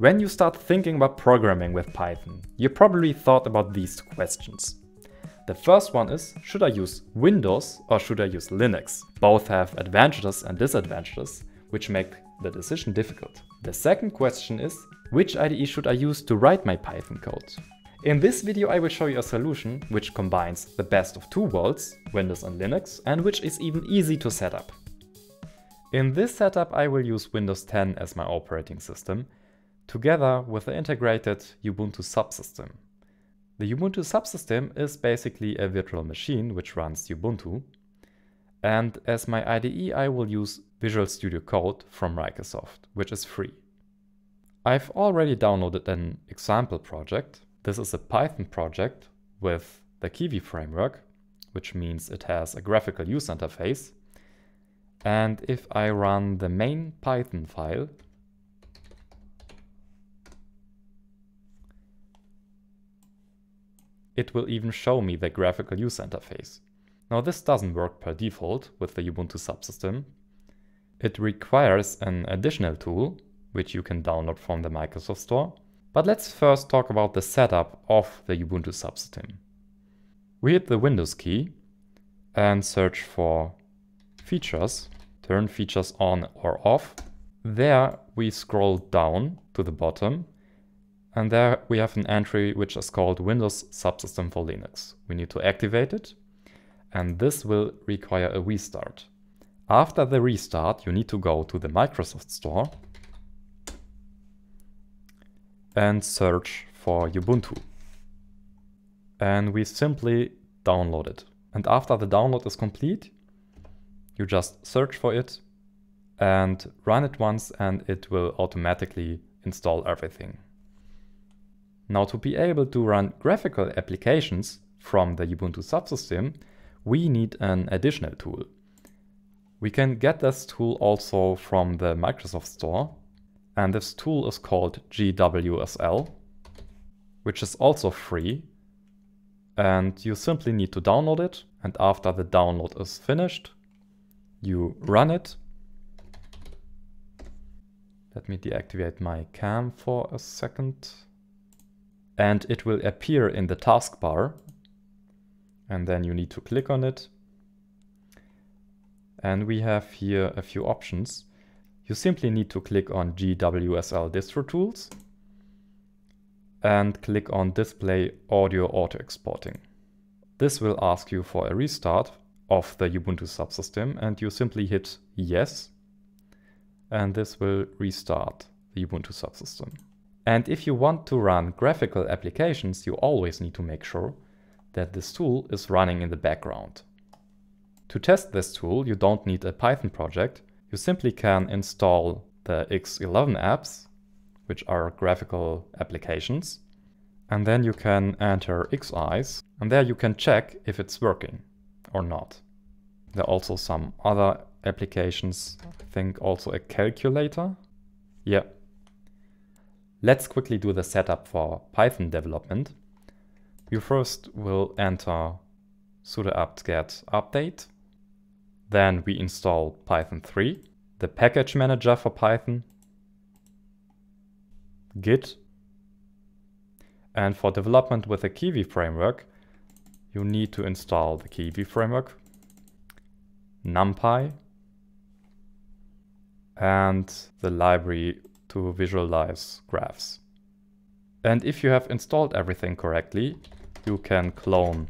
When you start thinking about programming with Python, you probably thought about these two questions. The first one is, should I use Windows or should I use Linux? Both have advantages and disadvantages, which make the decision difficult. The second question is, which IDE should I use to write my Python code? In this video I will show you a solution which combines the best of two worlds, Windows and Linux, and which is even easy to set up. In this setup I will use Windows 10 as my operating system, together with the integrated Ubuntu subsystem. The Ubuntu subsystem is basically a virtual machine which runs Ubuntu, and as my IDE I will use Visual Studio Code from Microsoft, which is free. I've already downloaded an example project. This is a Python project with the Kivy framework, which means it has a graphical user interface. And if I run the main Python file, it will even show me the graphical user interface. Now this doesn't work per default with the Ubuntu subsystem. It requires an additional tool, which you can download from the Microsoft Store. But let's first talk about the setup of the Ubuntu subsystem. We hit the Windows key and search for features, turn features on or off. There we scroll down to the bottom, and there we have an entry which is called Windows Subsystem for Linux. We need to activate it, and this will require a restart. After the restart, you need to go to the Microsoft Store and search for Ubuntu. And we simply download it. And after the download is complete, you just search for it and run it once, and it will automatically install everything. Now, to be able to run graphical applications from the Ubuntu subsystem, we need an additional tool. We can get this tool also from the Microsoft Store, and this tool is called GWSL, which is also free, and you simply need to download it, and after the download is finished, you run it. Let me deactivate my cam for a second. And it will appear in the taskbar, and then you need to click on it. And we have here a few options. You simply need to click on GWSL Distro Tools and click on Display Audio Auto Exporting. This will ask you for a restart of the Ubuntu subsystem, and you simply hit yes, and this will restart the Ubuntu subsystem. And if you want to run graphical applications, you always need to make sure that this tool is running in the background. To test this tool, you don't need a Python project. You simply can install the X11 apps, which are graphical applications. And then you can enter XIs, and there you can check if it's working or not. There are also some other applications, I think also a calculator. Yeah. Let's quickly do the setup for Python development. You first will enter sudo apt-get update. Then we install Python 3, the package manager for Python, Git. And for development with the Kivy framework, you need to install the Kivy framework, NumPy, and the library to visualize graphs. And if you have installed everything correctly, you can clone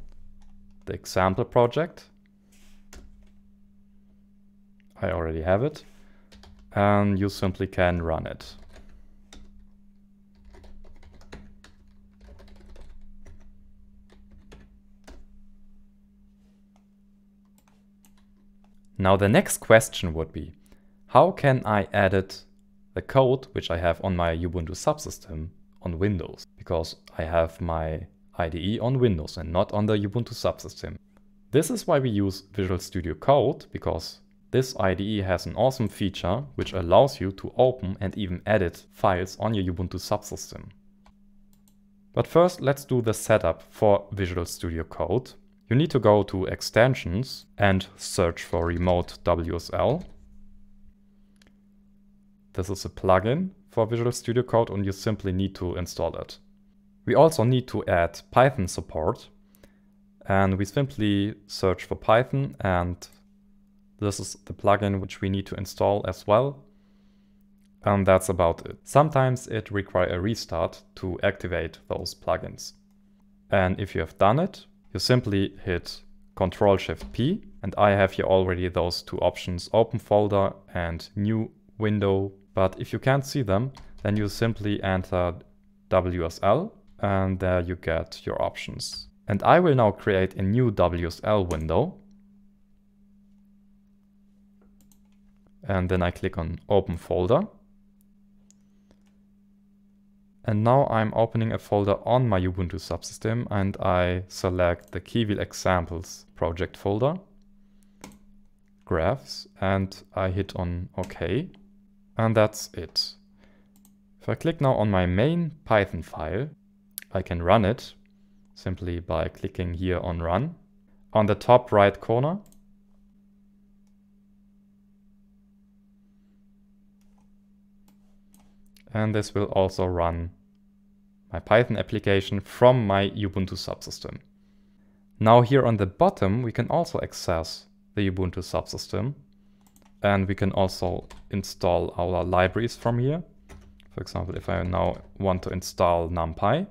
the example project. I already have it. And you simply can run it. Now the next question would be, how can I edit the code which I have on my Ubuntu subsystem on Windows, because I have my IDE on Windows and not on the Ubuntu subsystem. This is why we use Visual Studio Code, because this IDE has an awesome feature which allows you to open and even edit files on your Ubuntu subsystem. But first, let's do the setup for Visual Studio Code. You need to go to Extensions and search for Remote WSL. This is a plugin for Visual Studio Code, and you simply need to install it. We also need to add Python support, and we simply search for Python, and this is the plugin which we need to install as well. And that's about it. Sometimes it requires a restart to activate those plugins. And if you have done it, you simply hit Ctrl-Shift-P, and I have here already those two options, open folder and new window. But if you can't see them, then you simply enter WSL, and there you get your options. And I will now create a new WSL window. And then I click on open folder. And now I'm opening a folder on my Ubuntu subsystem, and I select the Kivy examples project folder, graphs, and I hit on OK. And that's it. If I click now on my main Python file, I can run it simply by clicking here on Run. On the top right corner, and this will also run my Python application from my Ubuntu subsystem. Now here on the bottom, we can also access the Ubuntu subsystem, and we can also install our libraries from here. For example, if I now want to install NumPy,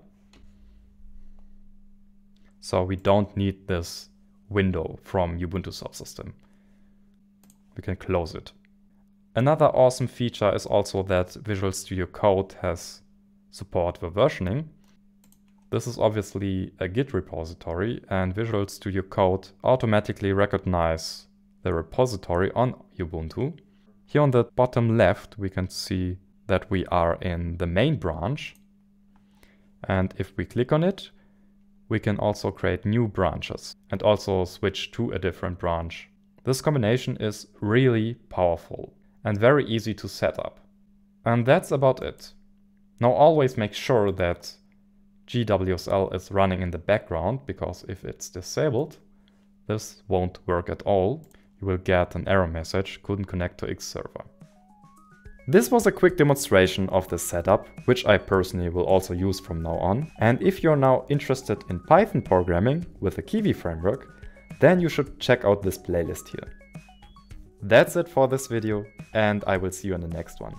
so we don't need this window from Ubuntu subsystem. We can close it. Another awesome feature is also that Visual Studio Code has support for versioning. This is obviously a Git repository, and Visual Studio Code automatically recognizes the repository on Ubuntu. Here on the bottom left, we can see that we are in the main branch. And if we click on it, we can also create new branches and also switch to a different branch. This combination is really powerful and very easy to set up. And that's about it. Now always make sure that GWSL is running in the background, because if it's disabled, this won't work at all. You will get an error message, couldn't connect to X server. This was a quick demonstration of the setup, which I personally will also use from now on. And if you're now interested in Python programming with the Kivy framework, then you should check out this playlist here. That's it for this video, and I will see you in the next one.